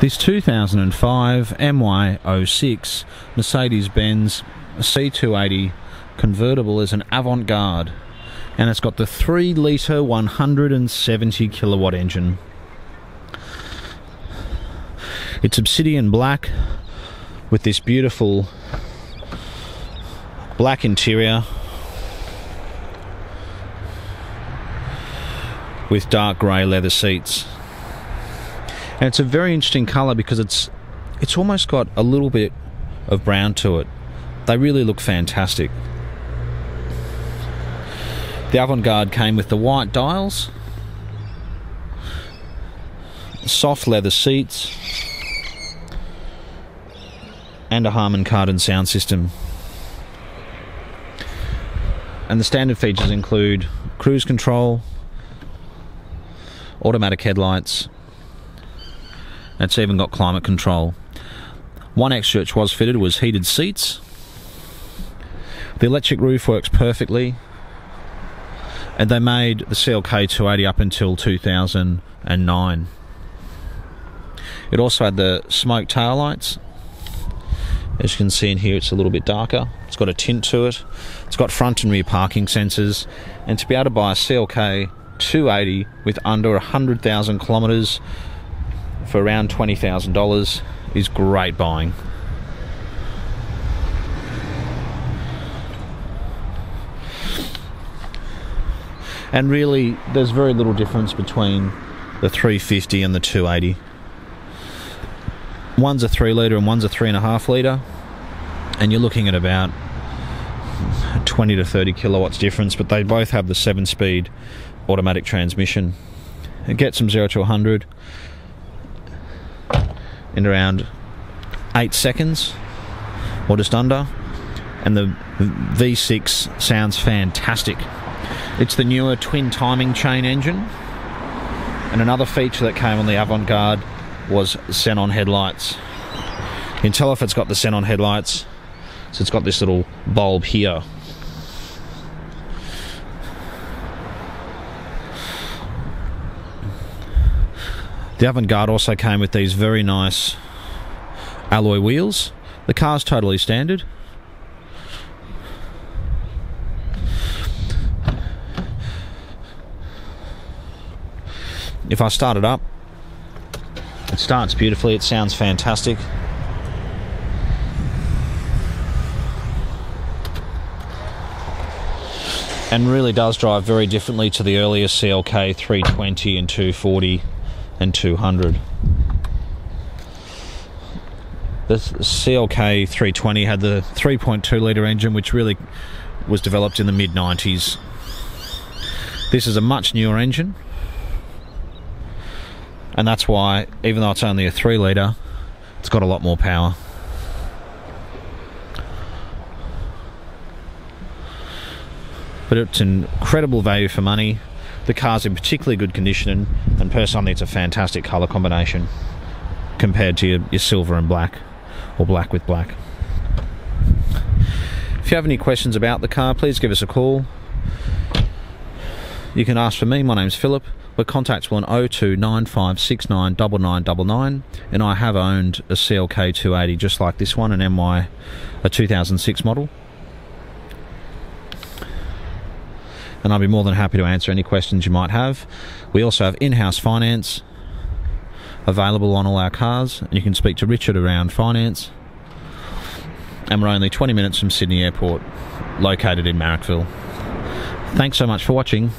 This 2005 MY06 Mercedes-Benz C280 convertible is an Avantgarde, and it's got the 3-litre 170 kilowatt engine. It's obsidian black with this beautiful black interior with dark grey leather seats. And it's a very interesting colour because it's almost got a little bit of brown to it. They really look fantastic. The Avantgarde came with the white dials, soft leather seats, and a Harman Kardon sound system. And the standard features include cruise control, automatic headlights. It's even got climate control. One extra which was fitted was heated seats. The electric roof works perfectly, and they made the CLK280 up until 2009. It also had the smoke tail lights. As you can see in here, it's a little bit darker. It's got a tint to it. It's got front and rear parking sensors, and to be able to buy a CLK280 with under 100,000 kilometers for around $20,000 is great buying. And really, there's very little difference between the 350 and the 280. One's a 3-litre and one's a 3.5-litre, and you're looking at about 20 to 30 kilowatts difference, but they both have the 7-speed automatic transmission. It gets them 0 to 100 in around 8 seconds, or just under, and the V6 sounds fantastic. It's the newer twin timing chain engine, and another feature that came on the Avantgarde was Xenon headlights. You can tell if it's got the Xenon headlights, so it's got this little bulb here. The Avantgarde also came with these very nice alloy wheels. The car's totally standard. If I start it up, it starts beautifully, it sounds fantastic. And really does drive very differently to the earlier CLK 320 and 240. And 200. This CLK 320 had the 3.2 litre engine, which really was developed in the mid-90s. This is a much newer engine, and that's why, even though it's only a 3-litre, it's got a lot more power. But it's incredible value for money. The car's in particularly good condition, and personally it's a fantastic colour combination compared to your silver and black, or black with black. If you have any questions about the car, please give us a call. You can ask for me. My name's Philip. We're contactable on 02 9569 9999, and I have owned a CLK 280 just like this one, an MY, a 2006 model. And I'll be more than happy to answer any questions you might have. We also have in-house finance available on all our cars, and you can speak to Richard around finance. And we're only 20 minutes from Sydney Airport, located in Marrickville. Thanks so much for watching.